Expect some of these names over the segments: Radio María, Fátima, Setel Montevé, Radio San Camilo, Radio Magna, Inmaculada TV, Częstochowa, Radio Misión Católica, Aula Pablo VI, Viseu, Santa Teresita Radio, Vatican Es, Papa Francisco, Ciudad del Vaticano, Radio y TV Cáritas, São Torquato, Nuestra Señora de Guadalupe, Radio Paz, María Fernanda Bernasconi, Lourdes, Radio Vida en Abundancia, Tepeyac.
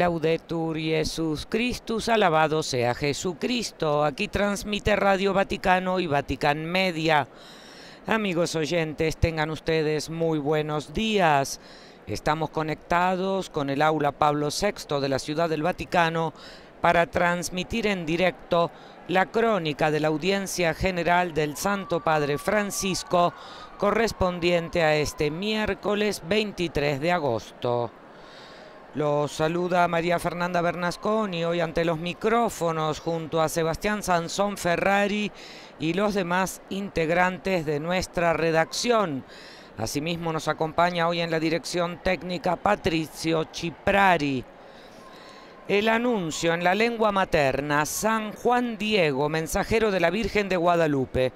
Laudetur Jesus Christus, alabado sea Jesucristo. Aquí transmite Radio Vaticano y Vatican Media. Amigos oyentes, tengan ustedes muy buenos días. Estamos conectados con el Aula Pablo VI de la Ciudad del Vaticano para transmitir en directo la crónica de la Audiencia General del Santo Padre Francisco correspondiente a este miércoles 23 de agosto. Los saluda María Fernanda Bernasconi, hoy ante los micrófonos junto a Sebastián Sansón Ferrari y los demás integrantes de nuestra redacción. Asimismo nos acompaña hoy en la dirección técnica Patricio Chiprari. El anuncio en la lengua materna, San Juan Diego, mensajero de la Virgen de Guadalupe.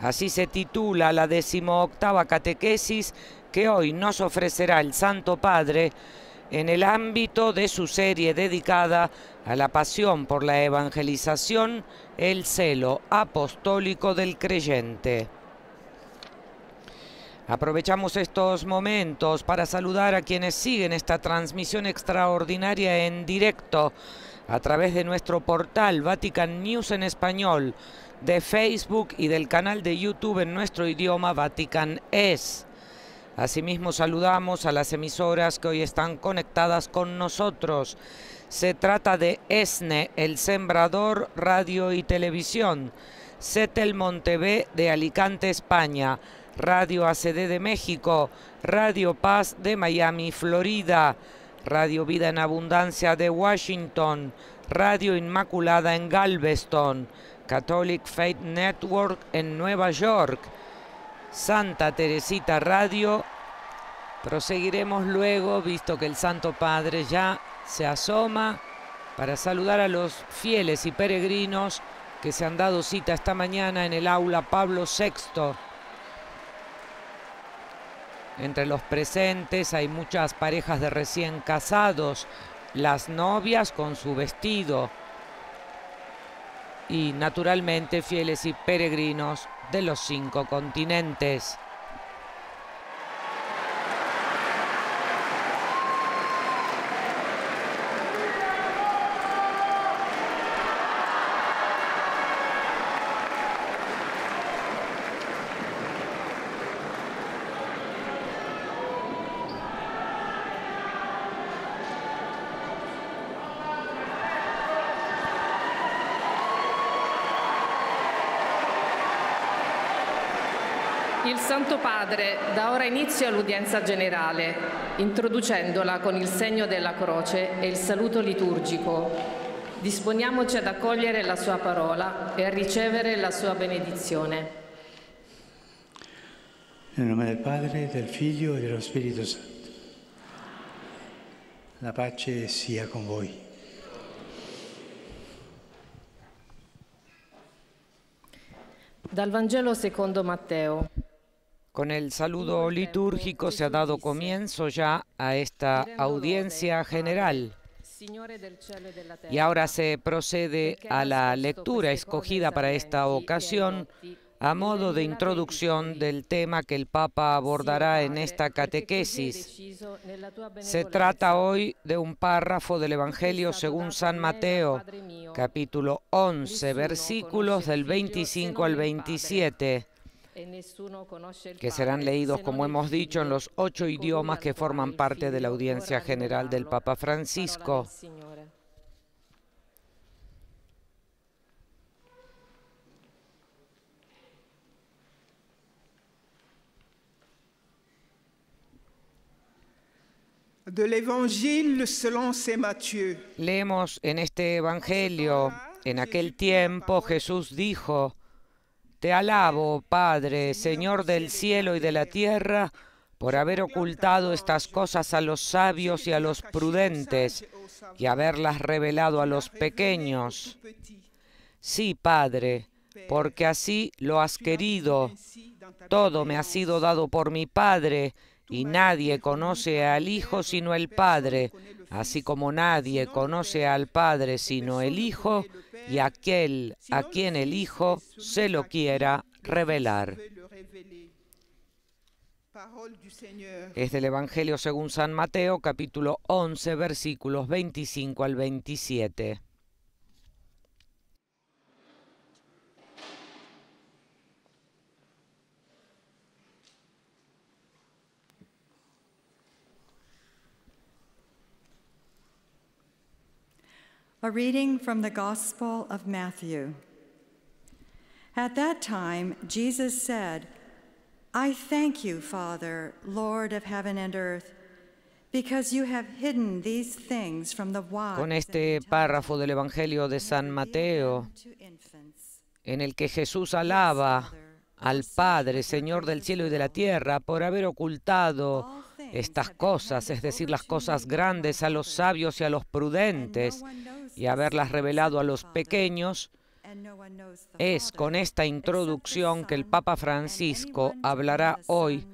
Así se titula la 18ª catequesis que hoy nos ofrecerá el Santo Padre en el ámbito de su serie dedicada a la pasión por la evangelización, el celo apostólico del creyente. Aprovechamos estos momentos para saludar a quienes siguen esta transmisión extraordinaria en directo a través de nuestro portal Vatican News en español, de Facebook y del canal de YouTube en nuestro idioma Vatican Es. Asimismo, saludamos a las emisoras que hoy están conectadas con nosotros. Se trata de ESNE, El Sembrador, Radio y Televisión, Setel Montevé de Alicante, España, Radio ACD de México, Radio Paz de Miami, Florida, Radio Vida en Abundancia de Washington, Radio Inmaculada en Galveston, Catholic Faith Network en Nueva York, Santa Teresita Radio. Proseguiremos luego, visto que el Santo Padre ya se asoma, para saludar a los fieles y peregrinos que se han dado cita esta mañana en el Aula Pablo VI. Entre los presentes hay muchas parejas de recién casados, las novias con su vestido y, naturalmente, fieles y peregrinos de los 5 continentes. Il Santo Padre dà ora inizio all'udienza generale, introducendola con il segno della croce e il saluto liturgico. Disponiamoci ad accogliere la sua parola e a ricevere la sua benedizione. Nel nome del Padre, del Figlio e dello Spirito Santo. La pace sia con voi. Dal Vangelo secondo Matteo. Con el saludo litúrgico se ha dado comienzo ya a esta audiencia general. Y ahora se procede a la lectura escogida para esta ocasión a modo de introducción del tema que el Papa abordará en esta catequesis. Se trata hoy de un párrafo del Evangelio según San Mateo, capítulo 11, versículos del 25 al 27. Que serán leídos, como hemos dicho, en los 8 idiomas que forman parte de la audiencia general del Papa Francisco. Leemos en este Evangelio: en aquel tiempo Jesús dijo: Te alabo, Padre, Señor del cielo y de la tierra, por haber ocultado estas cosas a los sabios y a los prudentes, y haberlas revelado a los pequeños. Sí, Padre, porque así lo has querido. Todo me ha sido dado por mi Padre, y nadie conoce al Hijo sino el Padre, así como nadie conoce al Padre sino el Hijo, y aquel a quien el Hijo se lo quiera revelar. Es del Evangelio según San Mateo, capítulo 11, versículos 25 al 27. A reading from the Gospel of Matthew. At that time, Jesus said, "I thank you, Father, Lord of heaven and earth, because you have hidden these things from the wise." Con este párrafo del Evangelio de San Mateo, en el que Jesús alaba al Padre, Señor del cielo y de la tierra, por haber ocultado estas cosas, es decir, las cosas grandes, a los sabios y a los prudentes, y haberlas revelado a los pequeños. Es con esta introducción que el Papa Francisco hablará hoy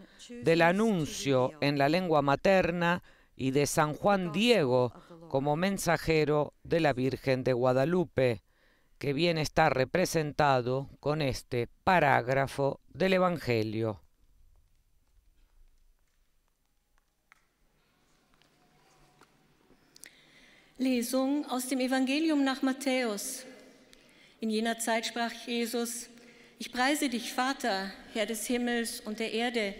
del anuncio en la lengua materna y de San Juan Diego como mensajero de la Virgen de Guadalupe, que bien está representado con este parágrafo del Evangelio. Lesung aus dem Evangelium nach Matthäus. In jener Zeit sprach Jesus: Ich preise dich, Vater, Herr des Himmels und der Erde,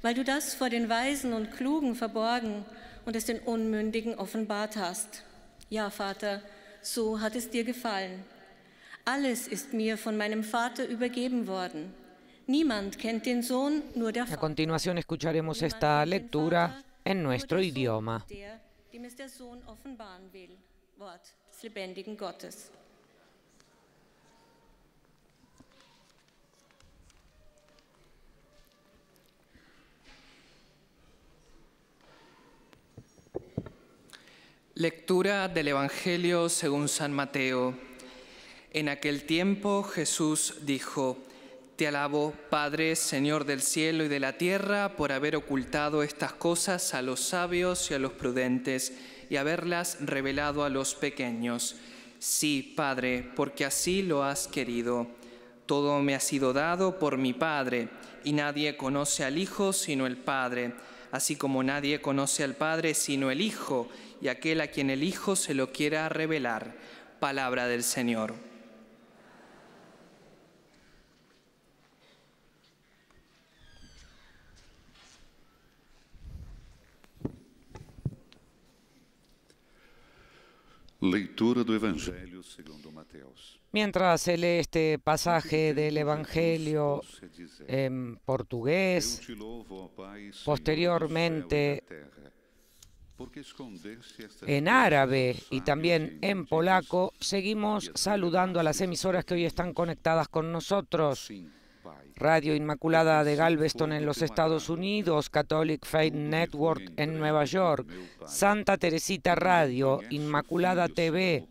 weil du das vor den Weisen und Klugen verborgen und es den Unmündigen offenbart hast. Ja, Vater, so hat es dir gefallen. Alles ist mir von meinem Vater übergeben worden. Niemand kennt den Sohn, nur der Vater. A continuación escucharemos esta lectura en nuestro idioma. Dem es der Sohn offenbaren will, Wort des lebendigen Gottes. Lectura del Evangelio según San Mateo. En aquel tiempo Jesús dijo: Te alabo, Padre, Señor del cielo y de la tierra, por haber ocultado estas cosas a los sabios y a los prudentes, y haberlas revelado a los pequeños. Sí, Padre, porque así lo has querido. Todo me ha sido dado por mi Padre, y nadie conoce al Hijo sino el Padre, así como nadie conoce al Padre sino el Hijo, y aquel a quien el Hijo se lo quiera revelar. Palabra del Señor. Lectura del Evangelio según Mateo. Mientras se lee este pasaje del Evangelio en portugués, posteriormente en árabe y también en polaco, seguimos saludando a las emisoras que hoy están conectadas con nosotros. Radio Inmaculada de Galveston en los Estados Unidos, Catholic Faith Network en Nueva York, Santa Teresita Radio, Inmaculada TV,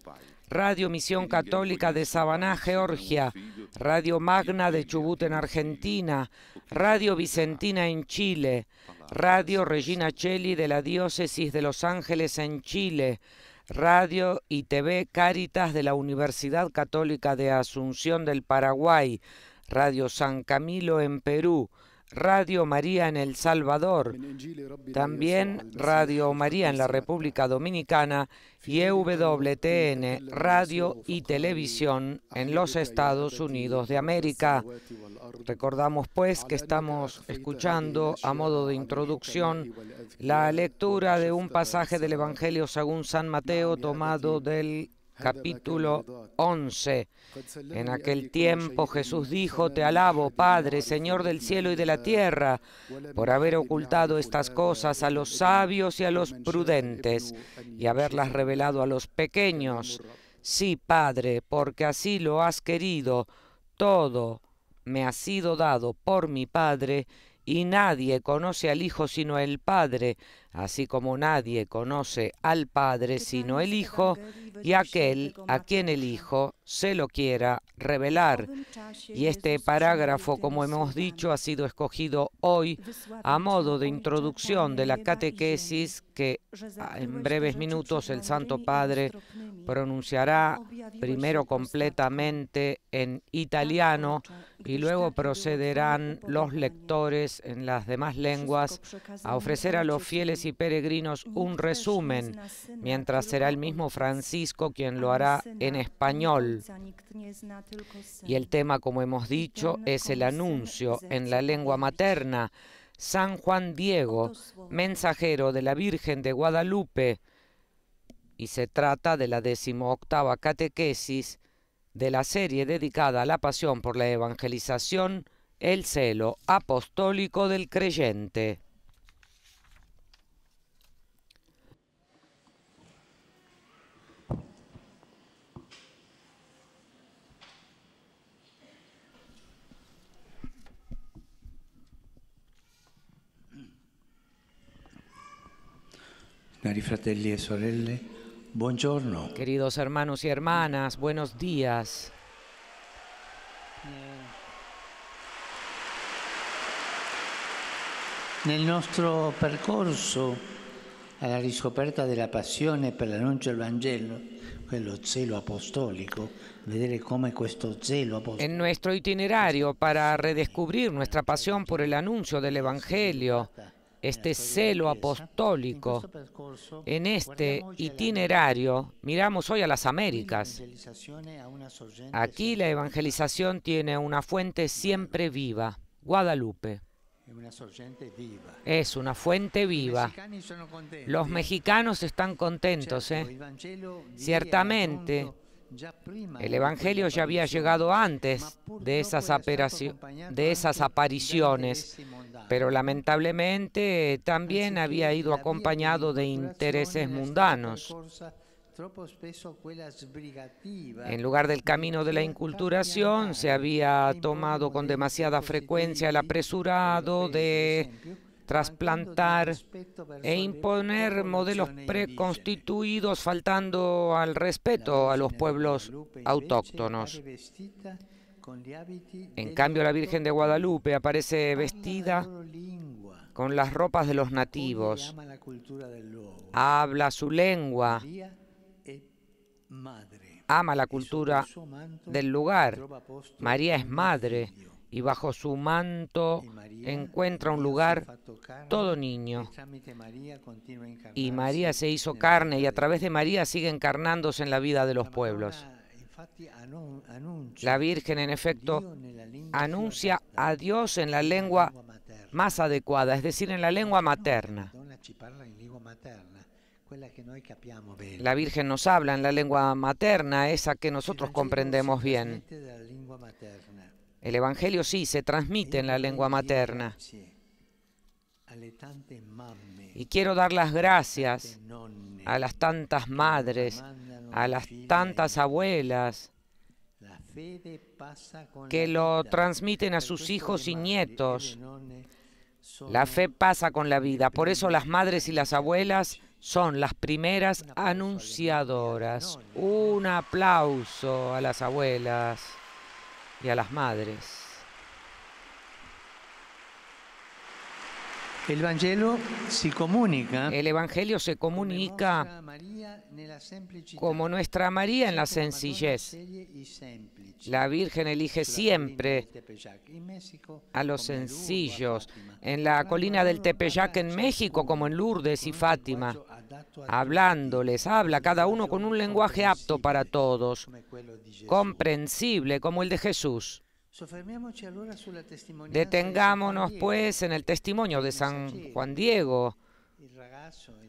Radio Misión Católica de Sabaná, Georgia, Radio Magna de Chubut en Argentina, Radio Vicentina en Chile, Radio Regina Cheli de la Diócesis de Los Ángeles en Chile, Radio y TV Cáritas de la Universidad Católica de Asunción del Paraguay, Radio San Camilo en Perú, Radio María en El Salvador, también Radio María en la República Dominicana y EWTN, Radio y Televisión en los Estados Unidos de América. Recordamos pues que estamos escuchando, a modo de introducción, la lectura de un pasaje del Evangelio según San Mateo tomado del capítulo 11. En aquel tiempo Jesús dijo: Te alabo, Padre, Señor del cielo y de la tierra, por haber ocultado estas cosas a los sabios y a los prudentes, y haberlas revelado a los pequeños. Sí, Padre, porque así lo has querido. Todo me ha sido dado por mi Padre, y nadie conoce al Hijo sino el Padre, Así como nadie conoce al Padre sino el Hijo y aquel a quien el Hijo se lo quiera revelar. Y este parágrafo, como hemos dicho, ha sido escogido hoy a modo de introducción de la catequesis que en breves minutos el Santo Padre pronunciará, primero completamente en italiano y luego procederán los lectores en las demás lenguas a ofrecer a los fieles y peregrinos un resumen, mientras será el mismo Francisco quien lo hará en español. Y el tema, como hemos dicho, es el anuncio en la lengua materna. San Juan Diego, mensajero de la Virgen de Guadalupe, y se trata de la 18ª catequesis de la serie dedicada a la pasión por la evangelización, el celo apostólico del creyente. Queridos hermanos y hermanas, buenos días. Nel nostro percorso alla riscoperta della passione per l'annuncio del Vangelo, quello zelo apostolico, vedere come questo zelo apostolico. En nuestro itinerario para redescubrir nuestra pasión por el anuncio del Evangelio, este celo apostólico, en este itinerario, miramos hoy a las Américas. Aquí la evangelización tiene una fuente siempre viva, Guadalupe. Es una fuente viva. Los mexicanos están contentos, ¿eh? Ciertamente, el Evangelio ya había llegado antes de esas apariciones, pero lamentablemente también había ido acompañado de intereses mundanos. En lugar del camino de la inculturación, se había tomado con demasiada frecuencia el apresurado de trasplantar e imponer modelos preconstituidos, faltando al respeto a los pueblos autóctonos. En cambio, la Virgen de Guadalupe aparece vestida con las ropas de los nativos, habla su lengua, ama la cultura del lugar. María es madre, y bajo su manto encuentra un lugar todo niño. Y María se hizo carne, y a través de María sigue encarnándose en la vida de los pueblos. La Virgen, en efecto, anuncia a Dios en la lengua más adecuada, es decir, en la lengua materna. La Virgen nos habla en la lengua materna, esa que nosotros comprendemos bien. El Evangelio sí se transmite en la lengua materna. Y quiero dar las gracias a las tantas madres, a las tantas abuelas que lo transmiten a sus hijos y nietos. La fe pasa con la vida. Por eso las madres y las abuelas son las primeras anunciadoras. Un aplauso a las abuelas y a las madres. El Evangelio se comunica. El Evangelio se comunica como nuestra María en la sencillez. La Virgen elige siempre a los sencillos. En la colina del Tepeyac en México, como en Lourdes y Fátima, hablándoles, habla cada uno con un lenguaje apto para todos, comprensible como el de Jesús. Detengámonos, pues, en el testimonio de San Juan Diego,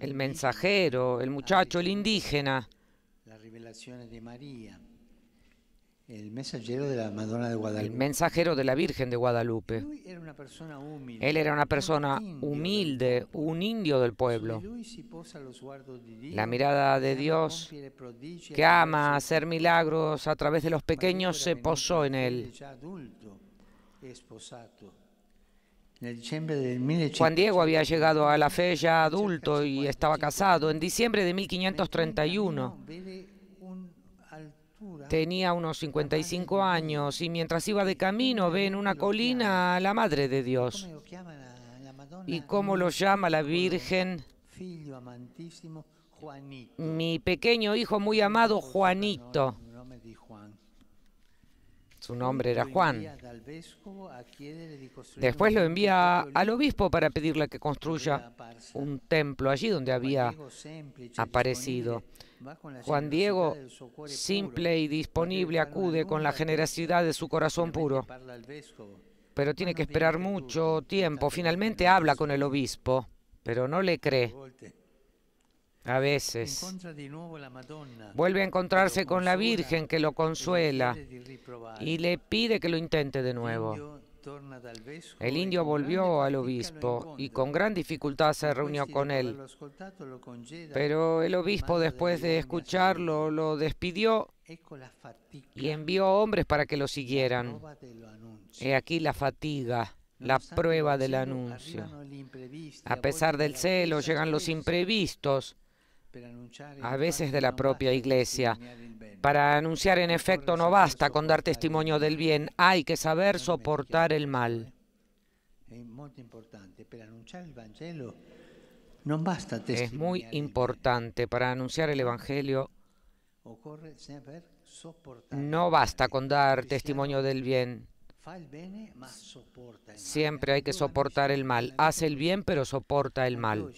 el mensajero, el muchacho, el indígena. El mensajero de la Madonna de Guadalupe. El mensajero de la Virgen de Guadalupe. Él era una persona humilde, un indio del pueblo. La mirada de Dios, que ama hacer milagros a través de los pequeños, se posó en él. Juan Diego había llegado a la fe ya adulto y estaba casado. En diciembre de 1531 tenía unos 55 años y mientras iba de camino ve en una colina a la Madre de Dios. ¿Y cómo lo llama la Virgen? Mi pequeño hijo muy amado Juanito. Su nombre era Juan. Después lo envía al obispo para pedirle que construya un templo allí donde había aparecido. Juan Diego, simple y disponible, acude con la generosidad de su corazón puro. Pero tiene que esperar mucho tiempo. Finalmente habla con el obispo, pero no le cree. A veces vuelve a encontrarse con la Virgen que lo consuela y le pide que lo intente de nuevo. El indio volvió al obispo y con gran dificultad se reunió con él. Pero el obispo, después de escucharlo, lo despidió y envió hombres para que lo siguieran. He aquí la fatiga, la prueba del anuncio. A pesar del celo, llegan los imprevistos, a veces de la propia Iglesia. Para anunciar en efecto no basta con dar testimonio del bien, hay que saber soportar el mal. Es muy importante, para anunciar el Evangelio no basta con dar testimonio del bien. Siempre hay que soportar el mal. Hace el bien, pero soporta el mal.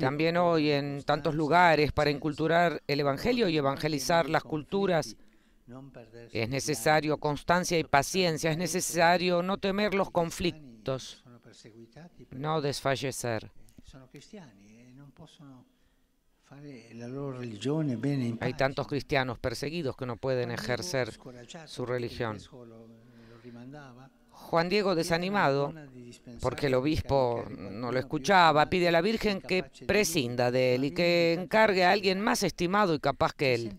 También hoy, en tantos lugares, para enculturar el Evangelio y evangelizar las culturas, es necesario constancia y paciencia. Es necesario no temer los conflictos, no desfallecer. Hay tantos cristianos perseguidos que no pueden ejercer su religión. Juan Diego, desanimado, porque el obispo no lo escuchaba, pide a la Virgen que prescinda de él y que encargue a alguien más estimado y capaz que él.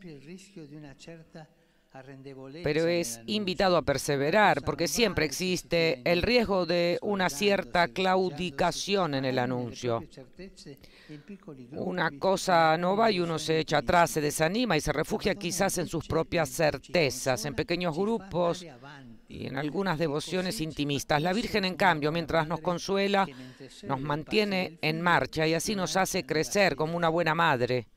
Pero es invitado a perseverar, porque siempre existe el riesgo de una cierta claudicación en el anuncio. Una cosa no va y uno se echa atrás, se desanima y se refugia quizás en sus propias certezas, en pequeños grupos y en algunas devociones intimistas. La Virgen, en cambio, mientras nos consuela, nos mantiene en marcha y así nos hace crecer como una buena madre.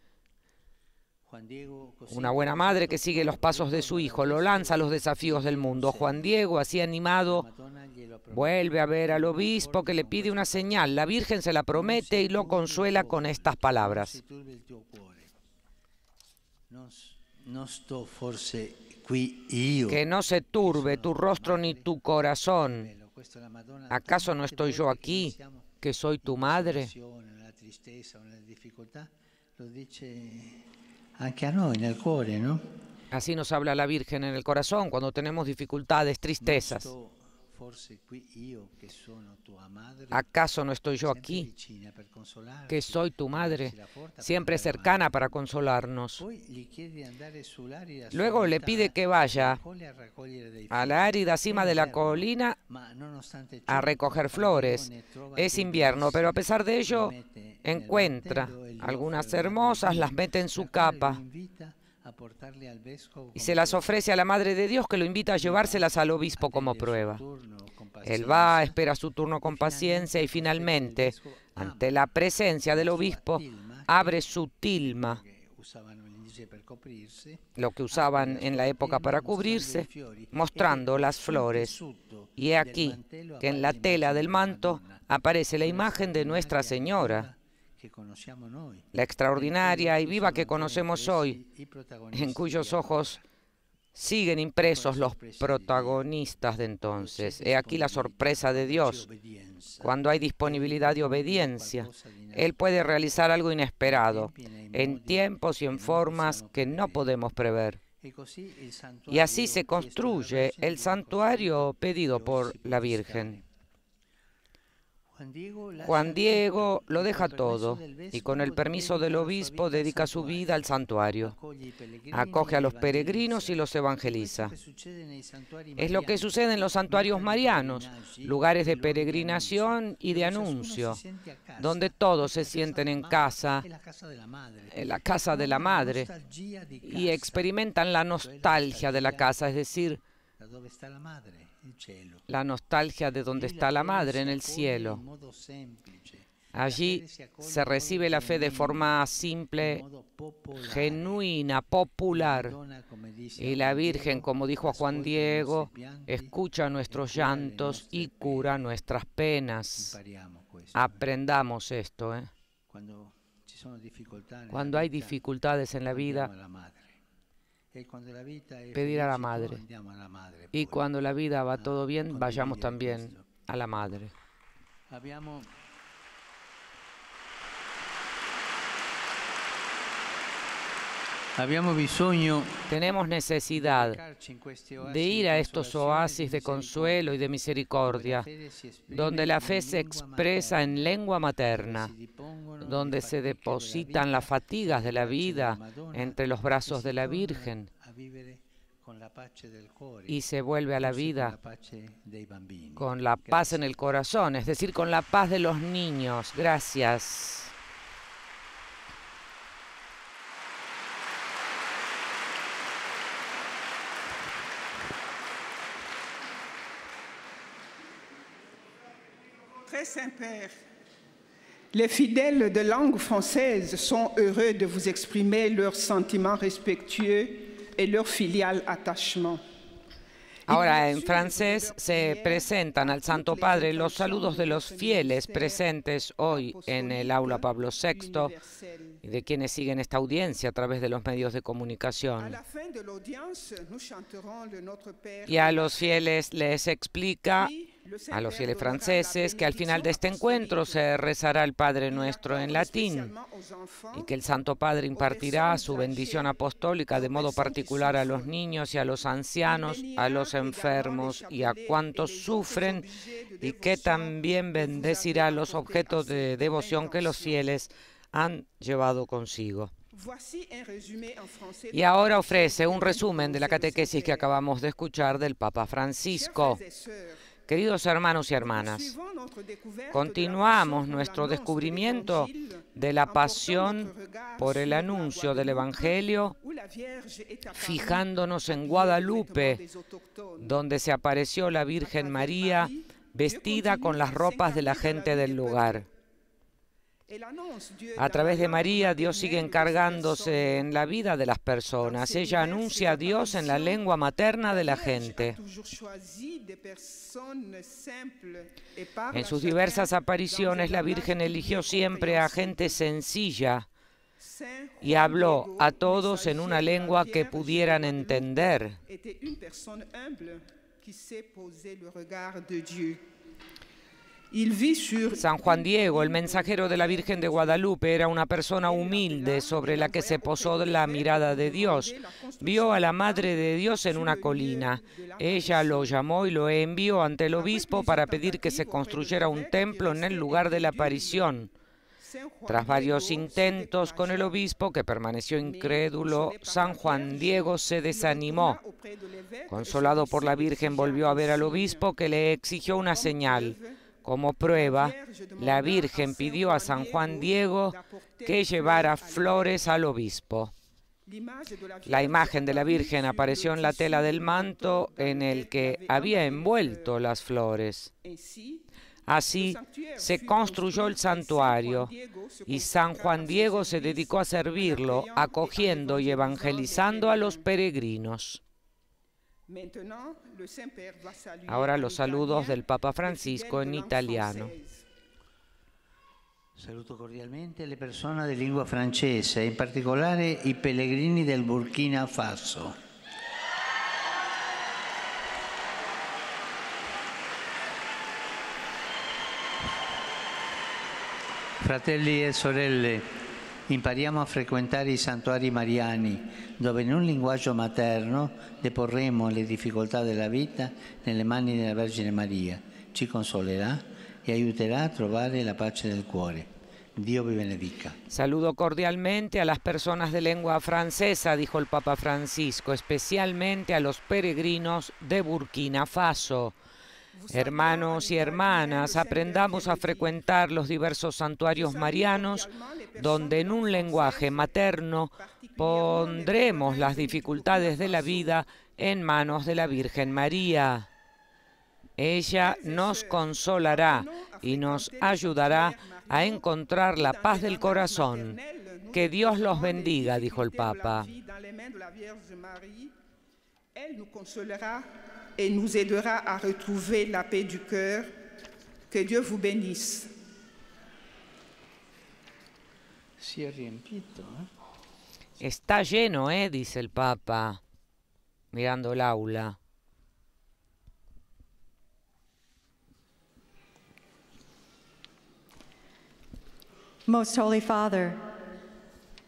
Una buena madre que sigue los pasos de su hijo, lo lanza a los desafíos del mundo. Juan Diego, así animado, vuelve a ver al obispo que le pide una señal. La Virgen se la promete y lo consuela con estas palabras. Que no se turbe tu rostro ni tu corazón. ¿Acaso no estoy yo aquí, que soy tu madre? Así nos habla la Virgen en el corazón cuando tenemos dificultades, tristezas. ¿Acaso no estoy yo aquí, que soy tu madre, siempre cercana para consolarnos? Luego le pide que vaya a la árida cima de la colina a recoger flores. Es invierno, pero a pesar de ello encuentra algunas hermosas, las mete en su capa y se las ofrece a la Madre de Dios, que lo invita a llevárselas al obispo como prueba. Él va, espera su turno con paciencia y finalmente, ante la presencia del obispo, abre su tilma, lo que usaban en la época para cubrirse, mostrando las flores. Y he aquí que en la tela del manto aparece la imagen de Nuestra Señora, la extraordinaria y viva que conocemos hoy, en cuyos ojos siguen impresos los protagonistas de entonces. He aquí la sorpresa de Dios. Cuando hay disponibilidad y obediencia, Él puede realizar algo inesperado, en tiempos y en formas que no podemos prever. Y así se construye el santuario pedido por la Virgen. Juan Diego lo deja todo y con el permiso del obispo dedica su vida al santuario. Acoge a los peregrinos y los evangeliza. Es lo que sucede en los santuarios marianos, lugares de peregrinación y de anuncio, donde todos se sienten en casa, en la casa de la madre, y experimentan la nostalgia de la casa, es decir, la nostalgia de donde está la madre en el cielo. Allí se recibe la fe de forma simple, genuina, popular. Y la Virgen, como dijo Juan Diego, escucha nuestros llantos y cura nuestras penas. Aprendamos esto, ¿eh? Cuando hay dificultades en la vida, pedir a la madre. Y cuando la vida va todo bien, vayamos también a la madre. Tenemos necesidad de ir a estos oasis de consuelo y de misericordia, donde la fe se expresa en lengua materna, donde se depositan las fatigas de la vida entre los brazos de la Virgen y se vuelve a la vida con la paz en el corazón, es decir, con la paz de los niños. Gracias. Très Saint-Père, les fidèles de langue française sont heureux de vous exprimer leurs sentiments respectueux et leur filial attachement. Ahora, en francés, se presentan al Santo Padre los saludos de los fieles presentes hoy en el Aula Pablo VI y de quienes siguen esta audiencia a través de los medios de comunicación. Y a los fieles les explica, a los fieles franceses, que al final de este encuentro se rezará el Padre Nuestro en latín y que el Santo Padre impartirá su bendición apostólica de modo particular a los niños y a los ancianos, a los enfermos y a cuantos sufren, y que también bendecirá los objetos de devoción que los fieles han llevado consigo. Y ahora ofrece un resumen de la catequesis que acabamos de escuchar del Papa Francisco. Queridos hermanos y hermanas, continuamos nuestro descubrimiento de la pasión por el anuncio del Evangelio, fijándonos en Guadalupe, donde se apareció la Virgen María vestida con las ropas de la gente del lugar. A través de María, Dios sigue encargándose en la vida de las personas. Ella anuncia a Dios en la lengua materna de la gente. En sus diversas apariciones, la Virgen eligió siempre a gente sencilla y habló a todos en una lengua que pudieran entender. San Juan Diego, el mensajero de la Virgen de Guadalupe, era una persona humilde sobre la que se posó la mirada de Dios. Vio a la Madre de Dios en una colina. Ella lo llamó y lo envió ante el obispo para pedir que se construyera un templo en el lugar de la aparición. Tras varios intentos con el obispo, que permaneció incrédulo, San Juan Diego se desanimó. Consolado por la Virgen, volvió a ver al obispo, que le exigió una señal. Como prueba, la Virgen pidió a San Juan Diego que llevara flores al obispo. La imagen de la Virgen apareció en la tela del manto en el que había envuelto las flores. Así se construyó el santuario y San Juan Diego se dedicó a servirlo, acogiendo y evangelizando a los peregrinos. Ahora los saludos del Papa Francisco en italiano. Saluto cordialmente le persone di lingua francese, in particolare i pellegrini del Burkina Faso. Fratelli e sorelle, impariamo a frequentare i santuari mariani, dove in un linguaggio materno deporremo le difficoltà della vita nelle mani della Vergine Maria. Ci consolerà e aiuterà a trovare la pace nel cuore. Dios vi benedica. Saludo cordialmente a las personas de lengua francesa, dijo el Papa Francisco, especialmente a los peregrinos de Burkina Faso. Hermanos y hermanas, aprendamos a frecuentar los diversos santuarios marianos, donde en un lenguaje materno pondremos las dificultades de la vida en manos de la Virgen María. Ella nos consolará y nos ayudará a encontrar la paz del corazón. Que Dios los bendiga, dijo el Papa. Elle nous consolera et nous aidera à retrouver la paix du cœur. Que Dieu vous bénisse. Está lleno, dice el Papa, mirando el aula. Most Holy Father,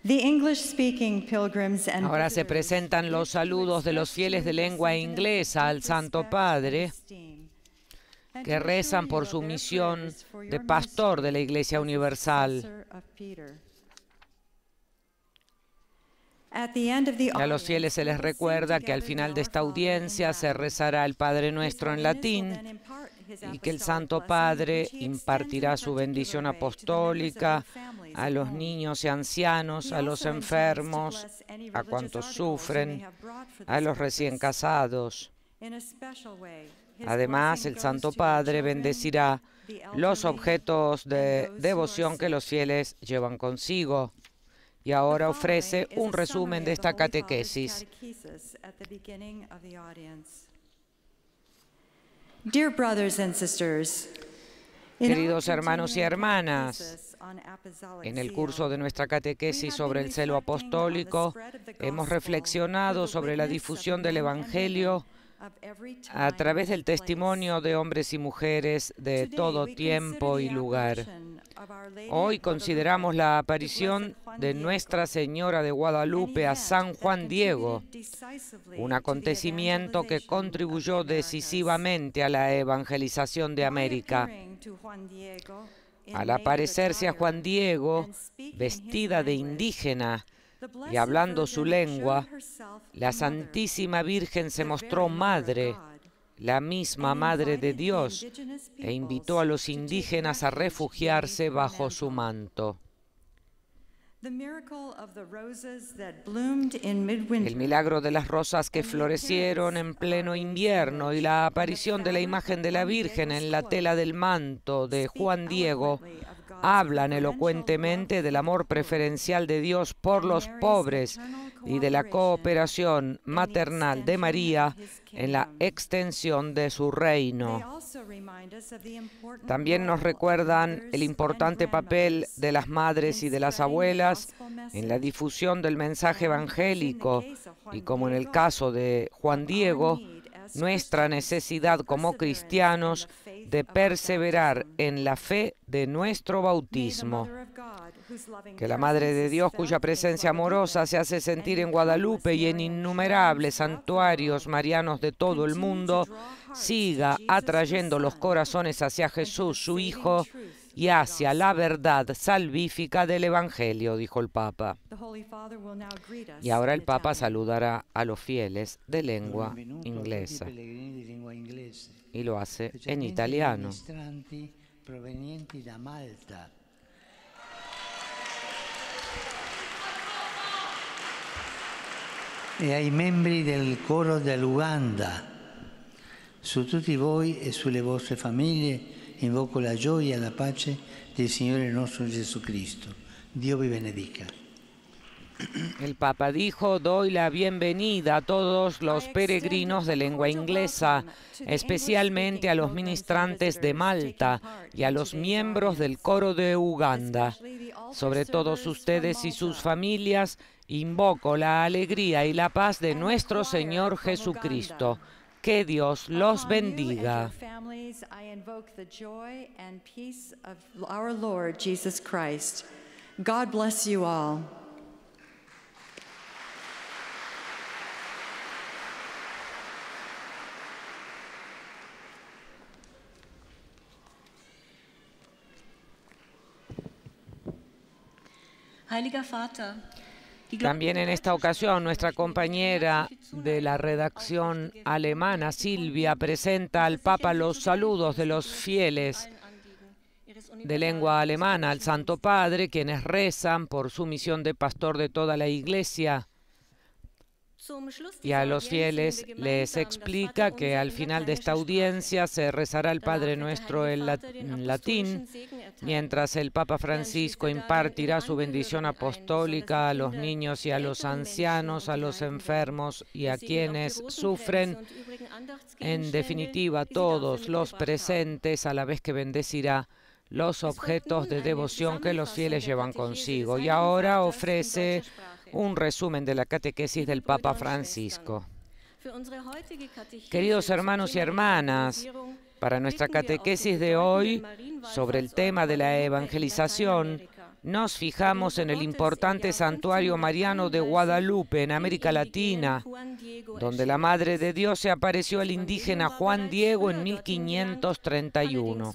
the English-speaking pilgrims and... Ahora se presentan los saludos de los fieles de lengua inglesa al Santo Padre, que rezan por su misión de pastor de la Iglesia Universal. A los fieles se les recuerda que al final de esta audiencia se rezará el Padre Nuestro en latín y que el Santo Padre impartirá su bendición apostólica a los niños y ancianos, a los enfermos, a cuantos sufren, a los recién casados. Además, el Santo Padre bendecirá los objetos de devoción que los fieles llevan consigo. Y ahora ofrece un resumen de esta catequesis. Queridos hermanos y hermanas, en el curso de nuestra catequesis sobre el celo apostólico, hemos reflexionado sobre la difusión del Evangelio a través del testimonio de hombres y mujeres de todo tiempo y lugar. Hoy consideramos la aparición de Nuestra Señora de Guadalupe a San Juan Diego, un acontecimiento que contribuyó decisivamente a la evangelización de América. Al aparecerse a Juan Diego, vestida de indígena, y hablando su lengua, la Santísima Virgen se mostró madre, la misma Madre de Dios, e invitó a los indígenas a refugiarse bajo su manto. El milagro de las rosas que florecieron en pleno invierno y la aparición de la imagen de la Virgen en la tela del manto de Juan Diego hablan elocuentemente del amor preferencial de Dios por los pobres y de la cooperación maternal de María en la extensión de su reino. También nos recuerdan el importante papel de las madres y de las abuelas en la difusión del mensaje evangélico y, como en el caso de Juan Diego, nuestra necesidad como cristianos de perseverar en la fe de nuestro bautismo. Que la Madre de Dios, cuya presencia amorosa se hace sentir en Guadalupe y en innumerables santuarios marianos de todo el mundo, siga atrayendo los corazones hacia Jesús, su Hijo, y hacia la verdad salvífica del Evangelio, dijo el Papa. Y ahora el Papa saludará a los fieles de lengua inglesa. Y lo hace en italiano. Y a los miembros del coro de Uganda, su tutti voi e sulle vostre famiglie, invoco la gioia e la pace del Signore nostro Jesucristo. Dios vi benedica. El Papa dijo: doy la bienvenida a todos los peregrinos de lengua inglesa, especialmente a los ministrantes de Malta y a los miembros del coro de Uganda. Sobre todos ustedes y sus familias, invoco la alegría y la paz de nuestro Señor Jesucristo. Que Dios los bendiga. God bless you all. También en esta ocasión nuestra compañera de la redacción alemana, Silvia, presenta al Papa los saludos de los fieles de lengua alemana al Santo Padre, quienes rezan por su misión de pastor de toda la Iglesia. Y a los fieles les explica que al final de esta audiencia se rezará el Padre Nuestro en latín, mientras el Papa Francisco impartirá su bendición apostólica a los niños y a los ancianos, a los enfermos y a quienes sufren. En definitiva, todos los presentes, a la vez que bendecirá los objetos de devoción que los fieles llevan consigo. Y ahora ofrece un resumen de la catequesis del Papa Francisco. Queridos hermanos y hermanas, para nuestra catequesis de hoy sobre el tema de la evangelización, nos fijamos en el importante santuario mariano de Guadalupe, en América Latina, donde la Madre de Dios se apareció al indígena Juan Diego en 1531.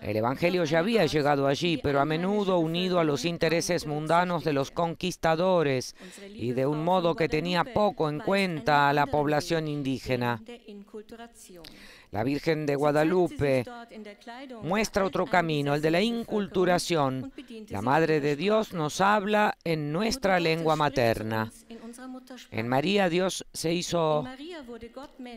El Evangelio ya había llegado allí, pero a menudo unido a los intereses mundanos de los conquistadores y de un modo que tenía poco en cuenta a la población indígena. La Virgen de Guadalupe muestra otro camino, el de la inculturación. La Madre de Dios nos habla en nuestra lengua materna. En María Dios se hizo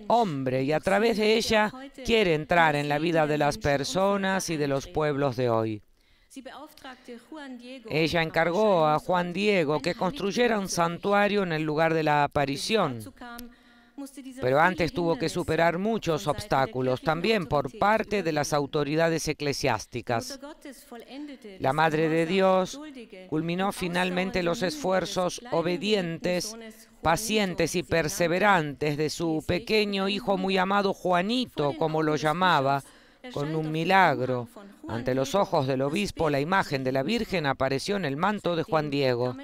hombre y a través de ella quiere entrar en la vida de las personas y de los pueblos de hoy. Ella encargó a Juan Diego que construyera un santuario en el lugar de la aparición. Pero antes tuvo que superar muchos obstáculos, también por parte de las autoridades eclesiásticas. La Madre de Dios culminó finalmente los esfuerzos obedientes, pacientes y perseverantes de su pequeño hijo muy amado Juanito, como lo llamaba, con un milagro. Ante los ojos del obispo, la imagen de la Virgen apareció en el manto de Juan Diego.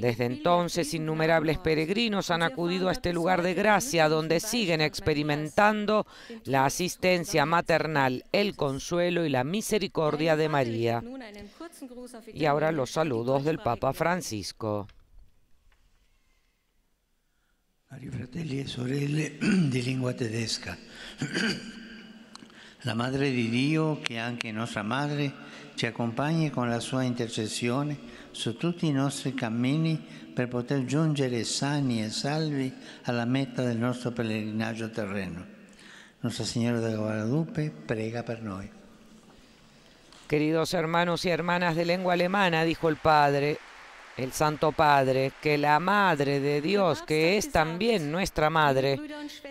Desde entonces, innumerables peregrinos han acudido a este lugar de gracia, donde siguen experimentando la asistencia maternal, el consuelo y la misericordia de María. Y ahora los saludos del Papa Francisco. Cari fratelli e sorelle di lingua tedesca, la Madre di Dio, che anche nostra madre, ci accompagni con la sua intercessione su tutti i nostri cammini per poter giungere sani e salvi alla meta del nostro pellegrinaggio terreno. Nuestra Señora de Guadalupe, prega per noi. Queridos hermanos y hermanas de lengua alemana, dijo el Padre, el Santo Padre, que la Madre de Dios, que es también nuestra Madre,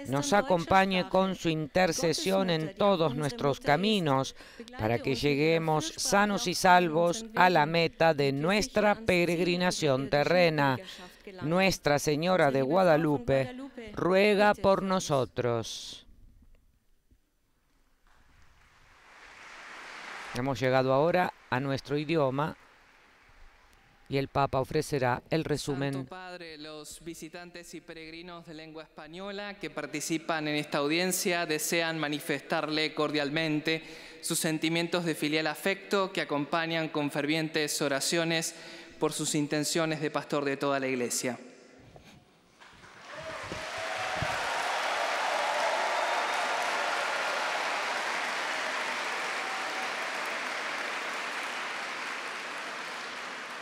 nos acompañe con su intercesión en todos nuestros caminos para que lleguemos sanos y salvos a la meta de nuestra peregrinación terrena. Nuestra Señora de Guadalupe, ruega por nosotros. Hemos llegado ahora a nuestro idioma. Y el Papa ofrecerá el resumen. Santo Padre, los visitantes y peregrinos de lengua española que participan en esta audiencia desean manifestarle cordialmente sus sentimientos de filial afecto que acompañan con fervientes oraciones por sus intenciones de pastor de toda la Iglesia.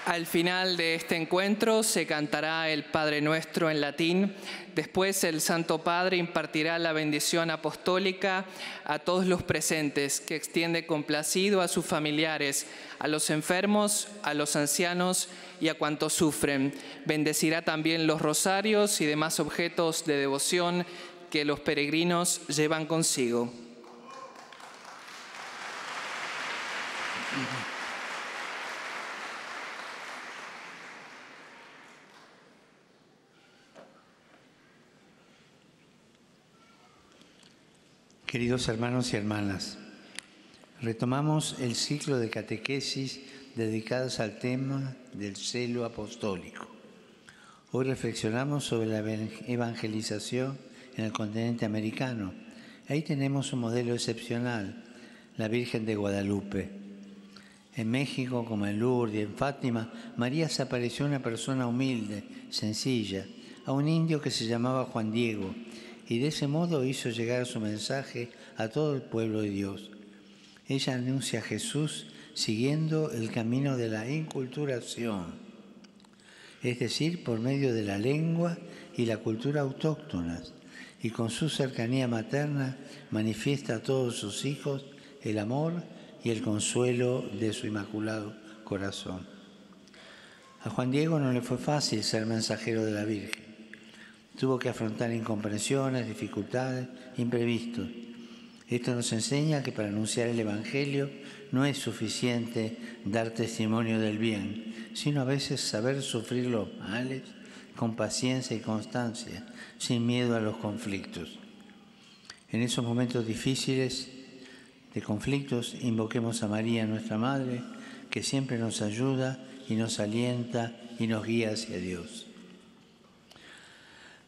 Al final de este encuentro se cantará el Padre Nuestro en latín. Después el Santo Padre impartirá la bendición apostólica a todos los presentes, que extiende complacido a sus familiares, a los enfermos, a los ancianos y a cuantos sufren. Bendecirá también los rosarios y demás objetos de devoción que los peregrinos llevan consigo. Queridos hermanos y hermanas, retomamos el ciclo de catequesis dedicadas al tema del celo apostólico. Hoy reflexionamos sobre la evangelización en el continente americano. Ahí tenemos un modelo excepcional, la Virgen de Guadalupe. En México, como en Lourdes, en Fátima, María se apareció a una persona humilde, sencilla, a un indio que se llamaba Juan Diego, y de ese modo hizo llegar su mensaje a todo el pueblo de Dios. Ella anuncia a Jesús siguiendo el camino de la inculturación, es decir, por medio de la lengua y la cultura autóctonas, y con su cercanía materna manifiesta a todos sus hijos el amor y el consuelo de su inmaculado corazón. A Juan Diego no le fue fácil ser mensajero de la Virgen. Tuvo que afrontar incomprensiones, dificultades, imprevistos. Esto nos enseña que para anunciar el Evangelio no es suficiente dar testimonio del bien, sino a veces saber sufrir los males con paciencia y constancia, sin miedo a los conflictos. En esos momentos difíciles de conflictos, invoquemos a María, nuestra Madre, que siempre nos ayuda y nos alienta y nos guía hacia Dios.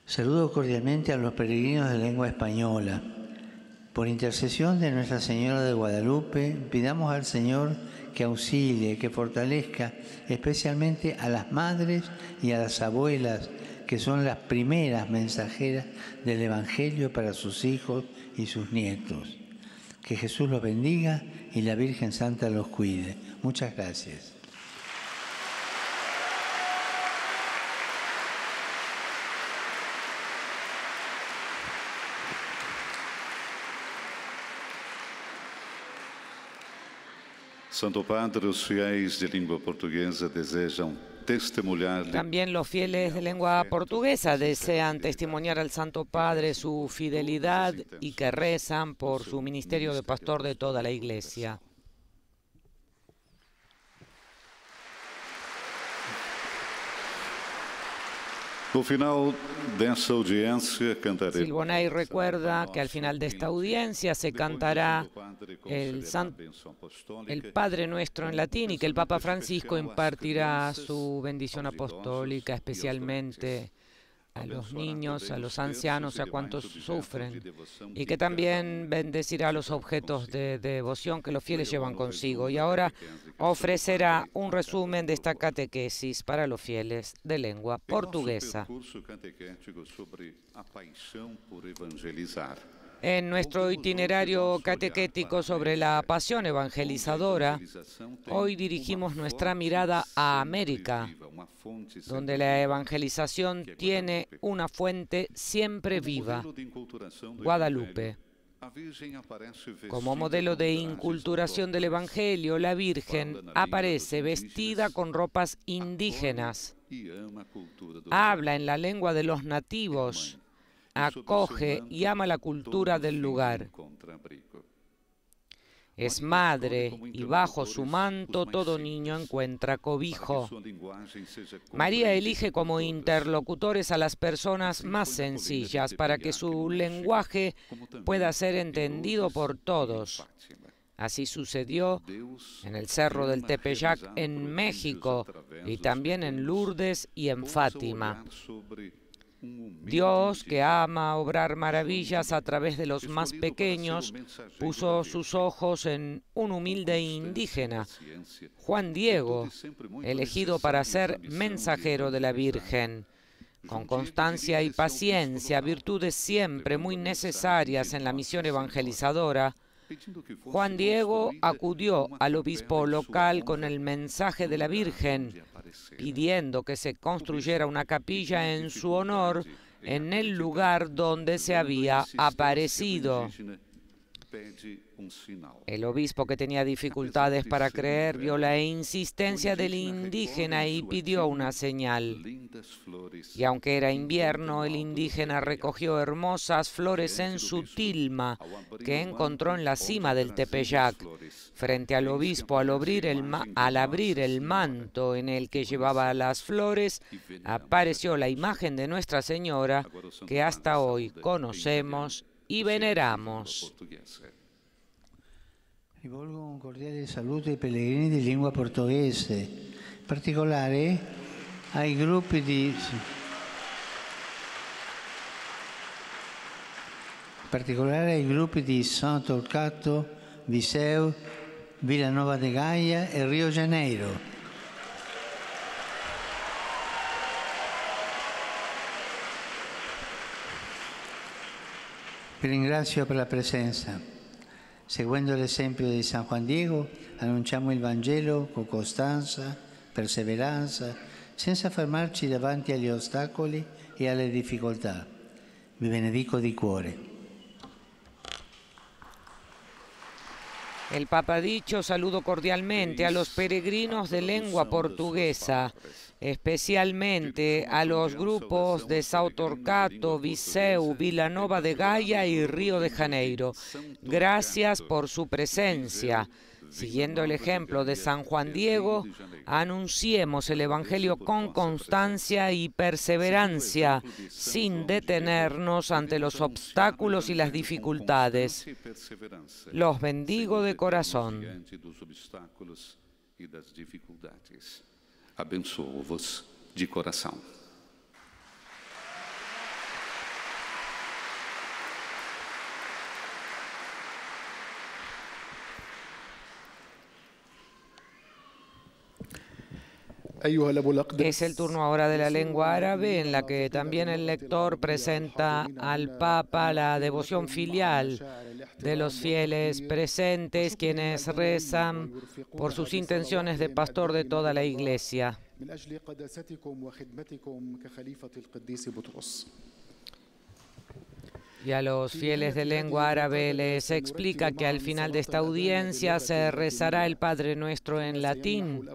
Saludo cordialmente a los peregrinos de lengua española. Por intercesión de Nuestra Señora de Guadalupe, pidamos al Señor que auxilie, que fortalezca especialmente a las madres y a las abuelas, que son las primeras mensajeras del Evangelio para sus hijos y sus nietos. Que Jesús los bendiga y la Virgen Santa los cuide. Muchas gracias. Santo Padre, los fieles de lengua portuguesa desean testimoniar. También los fieles de lengua portuguesa desean testimoniar al Santo Padre su fidelidad y que rezan por su ministerio de pastor de toda la Iglesia. No final de esta audiencia cantaré. Silbonay recuerda que al final de esta audiencia se cantará el Padre Nuestro en latín y que el Papa Francisco impartirá su bendición apostólica especialmente a los niños, a los ancianos, a cuantos sufren, y que también bendecirá los objetos de devoción que los fieles llevan consigo. Y ahora ofrecerá un resumen de esta catequesis para los fieles de lengua portuguesa. En nuestro itinerario catequético sobre la pasión evangelizadora, hoy dirigimos nuestra mirada a América, donde la evangelización tiene una fuente siempre viva, Guadalupe. Como modelo de inculturación del Evangelio, la Virgen aparece vestida con ropas indígenas, habla en la lengua de los nativos, acoge y ama la cultura del lugar. Es madre y bajo su manto todo niño encuentra cobijo. María elige como interlocutores a las personas más sencillas para que su lenguaje pueda ser entendido por todos. Así sucedió en el cerro del Tepeyac en México y también en Lourdes y en Fátima. Dios, que ama obrar maravillas a través de los más pequeños, puso sus ojos en un humilde indígena, Juan Diego, elegido para ser mensajero de la Virgen. Con constancia y paciencia, virtudes siempre muy necesarias en la misión evangelizadora, Juan Diego acudió al obispo local con el mensaje de la Virgen, pidiendo que se construyera una capilla en su honor en el lugar donde se había aparecido. El obispo, que tenía dificultades para creer, vio la insistencia del indígena y pidió una señal. Y aunque era invierno, el indígena recogió hermosas flores en su tilma, que encontró en la cima del Tepeyac. Frente al obispo, al abrir el manto en el que llevaba las flores, apareció la imagen de Nuestra Señora, que hasta hoy conocemos y veneramos. Rivolgo un cordiale saluto ai pellegrini di lingua portoghese, in particolare ai gruppi di Santo Orcato, Viseu, Vilanova de Gaia e Rio de Janeiro. Vi ringrazio per la presenza. Seguendo l'esempio di San Juan Diego, annunciamo il Vangelo con costanza, perseveranza, senza fermarci davanti agli ostacoli e alle difficoltà. Vi benedico di cuore. El Papa ha dicho, saludo cordialmente a los peregrinos de lengua portuguesa, especialmente a los grupos de São Torquato, Viseu, Vilanova de Gaia y Río de Janeiro. Gracias por su presencia. Siguiendo el ejemplo de San Juan Diego, anunciemos el Evangelio con constancia y perseverancia, sin detenernos ante los obstáculos y las dificultades. Los bendigo de corazón. Abençoo-vos de coração. Es el turno ahora de la lengua árabe, en la que también el lector presenta al Papa la devoción filial de los fieles presentes, quienes rezan por sus intenciones de pastor de toda la Iglesia. Y a los fieles de lengua árabe les explica que al final de esta audiencia se rezará el Padre Nuestro en latín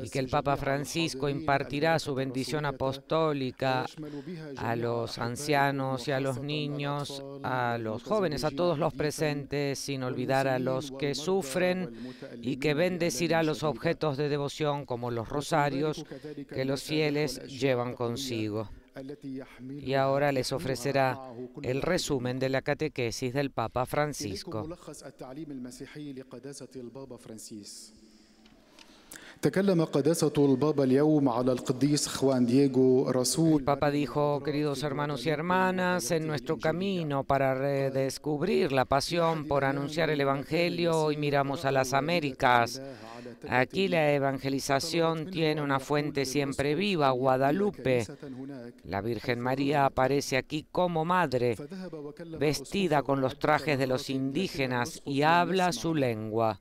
y que el Papa Francisco impartirá su bendición apostólica a los ancianos y a los niños, a los jóvenes, a todos los presentes, sin olvidar a los que sufren, y que bendecirá los objetos de devoción como los rosarios que los fieles llevan consigo. Y ahora les ofrecerá el resumen de la catequesis del Papa Francisco. El Papa dijo, queridos hermanos y hermanas, en nuestro camino para redescubrir la pasión por anunciar el Evangelio, hoy miramos a las Américas. Aquí la evangelización tiene una fuente siempre viva, Guadalupe. La Virgen María aparece aquí como madre, vestida con los trajes de los indígenas, y habla su lengua.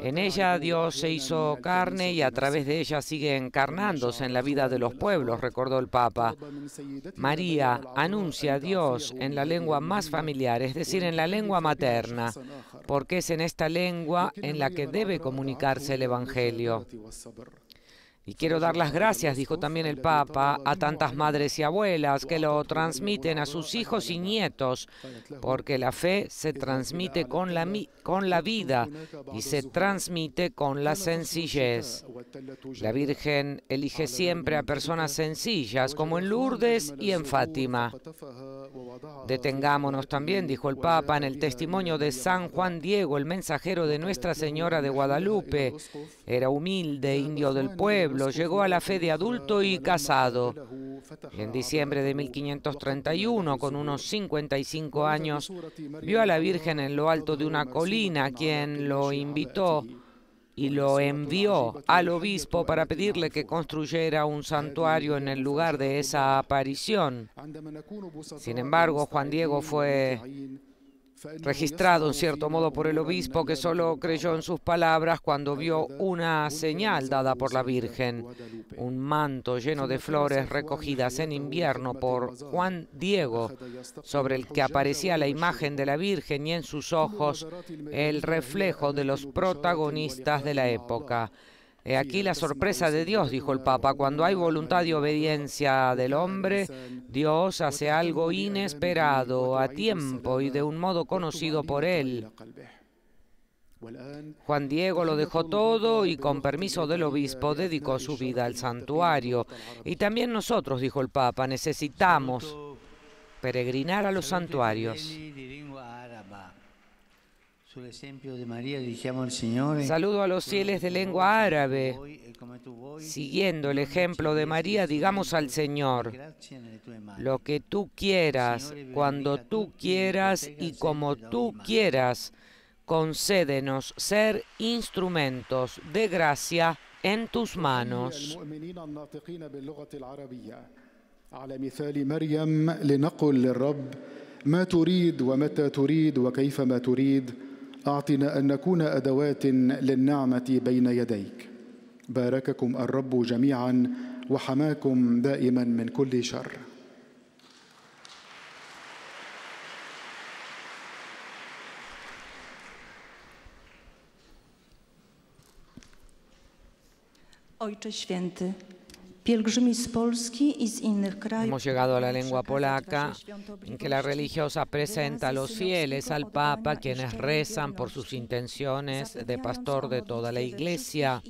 En ella Dios se hizo carne y a través de ella sigue encarnándose en la vida de los pueblos, recordó el Papa. María anuncia a Dios en la lengua más familiar, es decir, en la lengua materna, porque es en esta lengua en la que debe comunicarse el Evangelio. Y quiero dar las gracias, dijo también el Papa, a tantas madres y abuelas que lo transmiten a sus hijos y nietos, porque la fe se transmite con la vida y se transmite con la sencillez. La Virgen elige siempre a personas sencillas, como en Lourdes y en Fátima. Detengámonos también, dijo el Papa, en el testimonio de San Juan Diego, el mensajero de Nuestra Señora de Guadalupe. Era humilde, indio del pueblo. Llegó a la fe de adulto y casado. En diciembre de 1531, con unos 55 años, vio a la Virgen en lo alto de una colina, quien lo invitó y lo envió al obispo para pedirle que construyera un santuario en el lugar de esa aparición. Sin embargo, Juan Diego fue registrado en cierto modo por el obispo, que solo creyó en sus palabras cuando vio una señal dada por la Virgen, un manto lleno de flores recogidas en invierno por Juan Diego, sobre el que aparecía la imagen de la Virgen y en sus ojos el reflejo de los protagonistas de la época. He aquí la sorpresa de Dios, dijo el Papa. Cuando hay voluntad y obediencia del hombre, Dios hace algo inesperado, a tiempo y de un modo conocido por él. Juan Diego lo dejó todo y, con permiso del obispo, dedicó su vida al santuario. Y también nosotros, dijo el Papa, necesitamos peregrinar a los santuarios. Saludo a los fieles de lengua árabe. Siguiendo el ejemplo de María, digamos al Señor, lo que tú quieras, cuando tú quieras y como tú quieras, concédenos ser instrumentos de gracia en tus manos. ما تريد ومتى تريد وكيفما تريد أعطنا أن نكون أدوات للنعمة بين يديك. بارككم الرب جميعا وحماكم دائما من كل شر. Ojcze Święty. Hemos llegado a la lengua polaca, en que la religiosa presenta a los fieles al Papa, quienes rezan por sus intenciones de pastor de toda la Iglesia.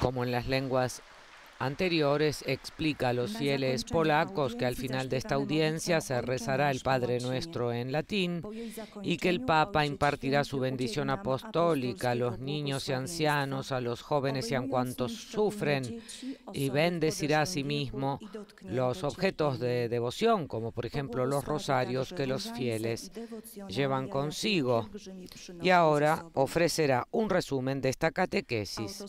Como en las lenguas anteriores, explica a los fieles polacos que al final de esta audiencia se rezará el Padre Nuestro en latín y que el Papa impartirá su bendición apostólica a los niños y ancianos, a los jóvenes y a cuantos sufren, y bendecirá a sí mismo los objetos de devoción, como por ejemplo los rosarios que los fieles llevan consigo. Y ahora ofrecerá un resumen de esta catequesis.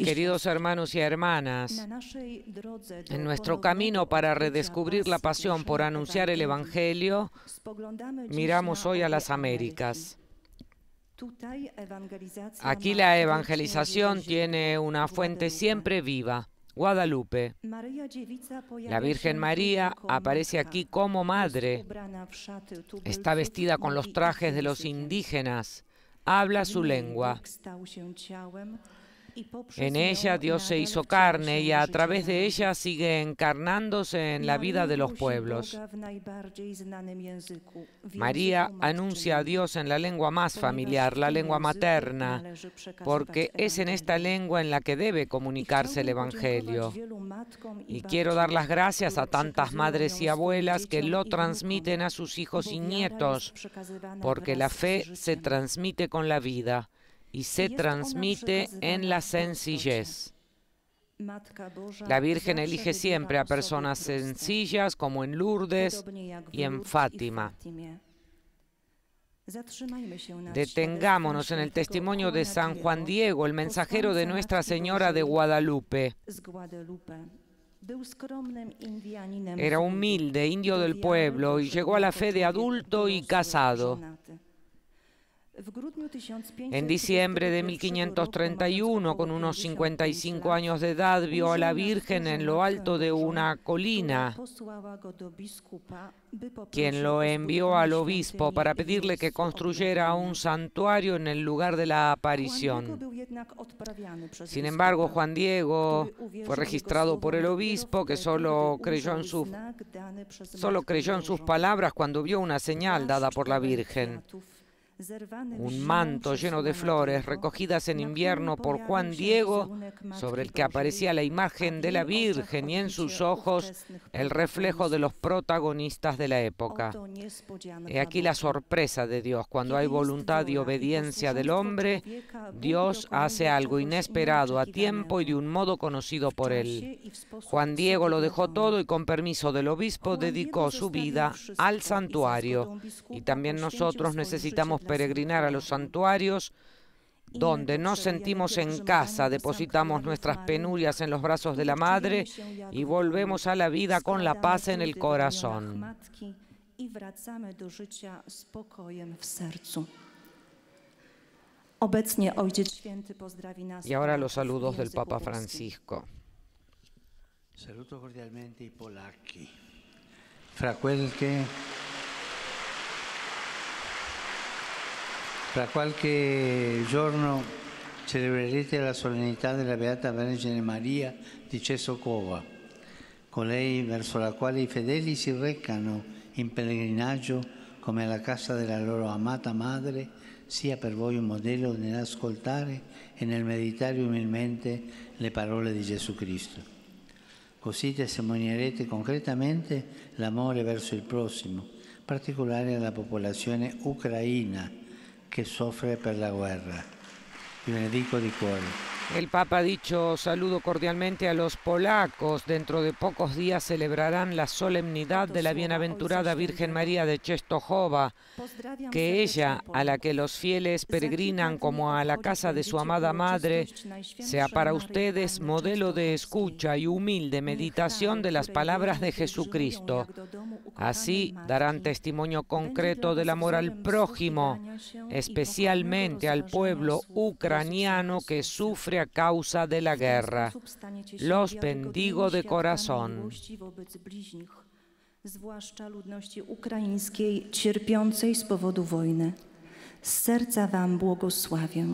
Queridos hermanos y hermanas, en nuestro camino para redescubrir la pasión por anunciar el Evangelio, miramos hoy a las Américas. Aquí la evangelización tiene una fuente siempre viva, Guadalupe. La Virgen María aparece aquí como madre. Está vestida con los trajes de los indígenas. Habla su lengua. En ella Dios se hizo carne y a través de ella sigue encarnándose en la vida de los pueblos. María anuncia a Dios en la lengua más familiar, la lengua materna, porque es en esta lengua en la que debe comunicarse el Evangelio. Y quiero dar las gracias a tantas madres y abuelas que lo transmiten a sus hijos y nietos, porque la fe se transmite con la vida. Y se transmite en la sencillez. La Virgen elige siempre a personas sencillas, como en Lourdes y en Fátima. Detengámonos en el testimonio de San Juan Diego, el mensajero de Nuestra Señora de Guadalupe. Era humilde, indio del pueblo, y llegó a la fe de adulto y casado. En diciembre de 1531, con unos 55 años de edad, vio a la Virgen en lo alto de una colina, quien lo envió al obispo para pedirle que construyera un santuario en el lugar de la aparición. Sin embargo, Juan Diego fue registrado por el obispo, que solo creyó en sus palabras cuando vio una señal dada por la Virgen. Un manto lleno de flores recogidas en invierno por Juan Diego, sobre el que aparecía la imagen de la Virgen y en sus ojos el reflejo de los protagonistas de la época. He aquí la sorpresa de Dios. Cuando hay voluntad y obediencia del hombre, Dios hace algo inesperado a tiempo y de un modo conocido por él. Juan Diego lo dejó todo y con permiso del obispo dedicó su vida al santuario. Y también nosotros necesitamos peregrinar a los santuarios donde nos sentimos en casa, depositamos nuestras penurias en los brazos de la Madre y volvemos a la vida con la paz en el corazón. Y ahora los saludos del Papa Francisco. Saludo cordialmente i polacchi, fra quel che Tra qualche giorno celebrerete la solennità della Beata Vergine Maria di Częstochowa, colei verso la quale i fedeli si recano in pellegrinaggio come alla casa della loro amata madre, sia per voi un modello nell'ascoltare e nel meditare umilmente le parole di Gesù Cristo. Così testimonierete concretamente l'amore verso il prossimo, particolare alla popolazione ucraina, che soffre per la guerra. Vi benedico di cuore. El Papa ha dicho: saludo cordialmente a los polacos. Dentro de pocos días celebrarán la solemnidad de la bienaventurada Virgen María de Częstochowa, que ella, a la que los fieles peregrinan como a la casa de su amada madre, sea para ustedes modelo de escucha y humilde meditación de las palabras de Jesucristo. Así darán testimonio concreto del amor al prójimo, especialmente al pueblo ucraniano que sufre a causa de la guerra. Los bendigo de corazón. Zwłaszcza ludności ukraińskiej cierpiącej z powodu wojny. Z serca wam błogosławię.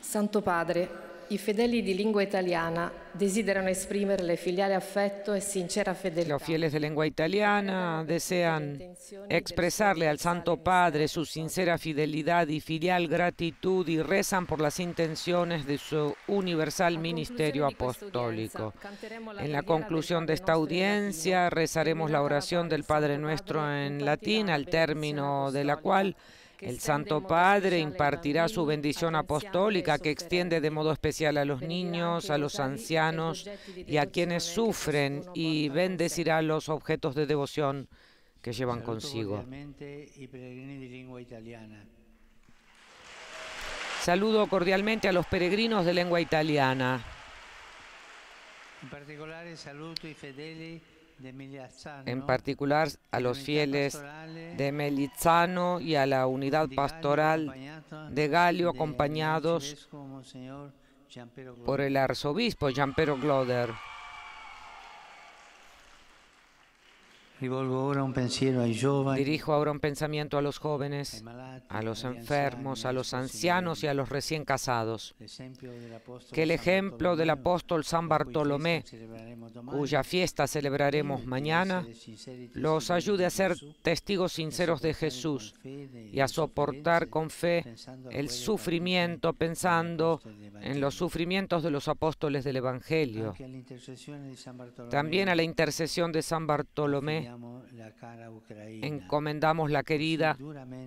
Santo Padre, i fedeli di lingua italiana desiderano esprimerle filiale affetto e sincera fedeltà. Los fieles de lengua italiana desean expresarle al Santo Padre su sincera fidelidad y filial gratitud y rezan por las intenciones de su universal ministerio apostólico. En la conclusión de esta audiencia rezaremos la oración del Padre Nuestro en latín, al término de la cual el Santo Padre impartirá su bendición apostólica, que extiende de modo especial a los niños, a los ancianos y a quienes sufren, y bendecirá los objetos de devoción que llevan consigo. Saludo cordialmente a los peregrinos de lengua italiana. En particular a los fieles de Melizzano y a la unidad pastoral de Galio, acompañados por el arzobispo Giampiero Gloder. Dirijo ahora un pensamiento a los jóvenes, a los enfermos, a los ancianos y a los recién casados. Que el ejemplo del apóstol San Bartolomé, cuya fiesta celebraremos mañana, los ayude a ser testigos sinceros de Jesús y a soportar con fe el sufrimiento, pensando en los sufrimientos de los apóstoles del Evangelio. También a la intercesión de San Bartolomé encomendamos la querida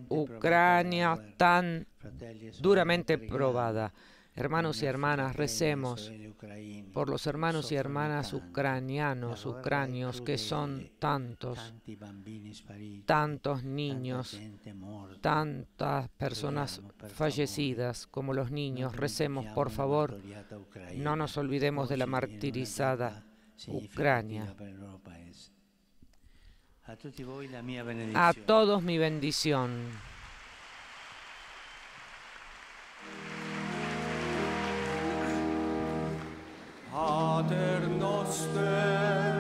Ucrania, tan duramente probada. Hermanos y hermanas, recemos por los hermanos y hermanas ucranianos, ucranios, que son tantos, tantos niños, tantas personas fallecidas como los niños. Recemos, por favor, no nos olvidemos de la martirizada Ucrania. A todos mi bendición. Pater noster,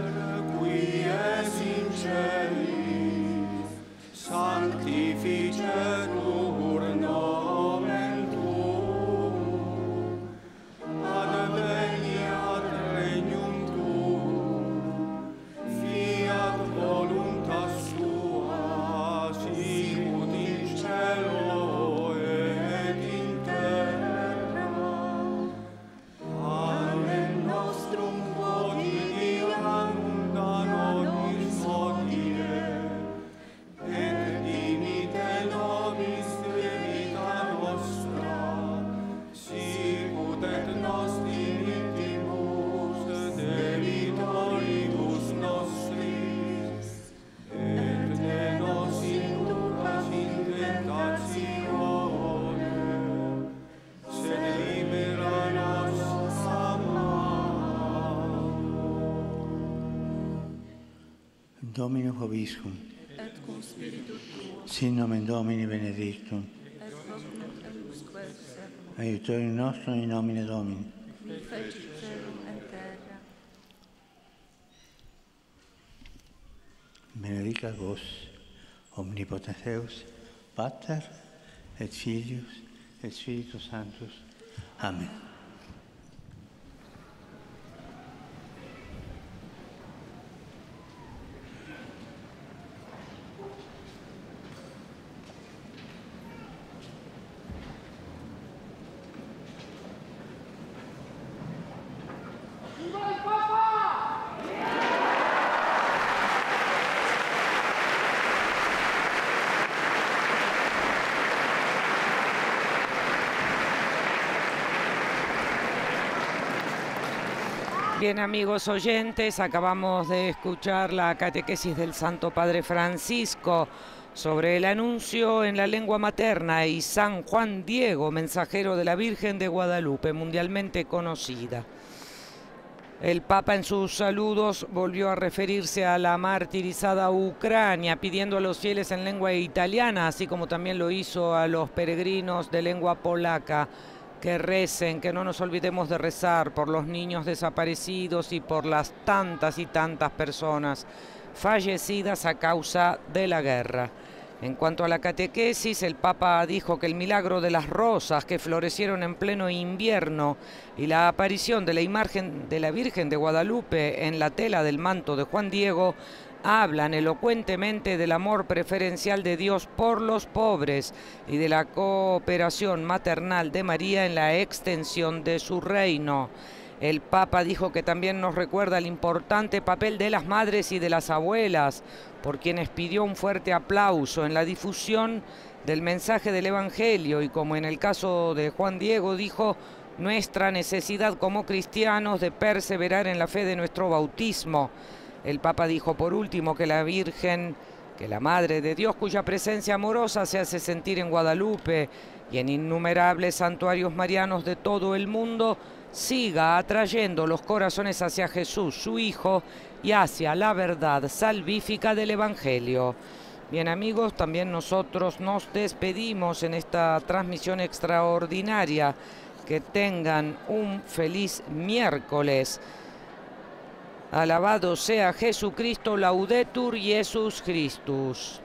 qui es in celis, sanctificetur nomen tuum, adveniat regnum tuum, fiat voluntas tua, sicut in cielo et in terra. Panem nostrum quotidianum da nobis hodie, et dimite nobis debita nostra, sicut et nos dimittimus debitoribus nostris, et ne nos inducas in tentatione, sed libera nos a malo. Domino Joviscum, sin nomen Domini benedictum, aiutorium nostrum in nomine Domini. Benedica vos, omnipotens Deus, Pater, et Filius, et Spiritus Sanctus. Amén. Bien, amigos oyentes, acabamos de escuchar la catequesis del Santo Padre Francisco sobre el anuncio en la lengua materna y San Juan Diego, mensajero de la Virgen de Guadalupe, mundialmente conocida. El Papa en sus saludos volvió a referirse a la martirizada Ucrania, pidiendo a los fieles en lengua italiana, así como también lo hizo a los peregrinos de lengua polaca, que recen, que no nos olvidemos de rezar por los niños desaparecidos y por las tantas y tantas personas fallecidas a causa de la guerra. En cuanto a la catequesis, el Papa dijo que el milagro de las rosas que florecieron en pleno invierno y la aparición de la imagen de la Virgen de Guadalupe en la tela del manto de Juan Diego hablan elocuentemente del amor preferencial de Dios por los pobres y de la cooperación maternal de María en la extensión de su reino. El Papa dijo que también nos recuerda el importante papel de las madres y de las abuelas, por quienes pidió un fuerte aplauso en la difusión del mensaje del Evangelio y, como en el caso de Juan Diego, dijo nuestra necesidad como cristianos de perseverar en la fe de nuestro bautismo. El Papa dijo por último que la Virgen, que la Madre de Dios, cuya presencia amorosa se hace sentir en Guadalupe y en innumerables santuarios marianos de todo el mundo, siga atrayendo los corazones hacia Jesús, su Hijo, y hacia la verdad salvífica del Evangelio. Bien, amigos, también nosotros nos despedimos en esta transmisión extraordinaria. Que tengan un feliz miércoles. Alabado sea Jesucristo, Laudetur Jesus Christus.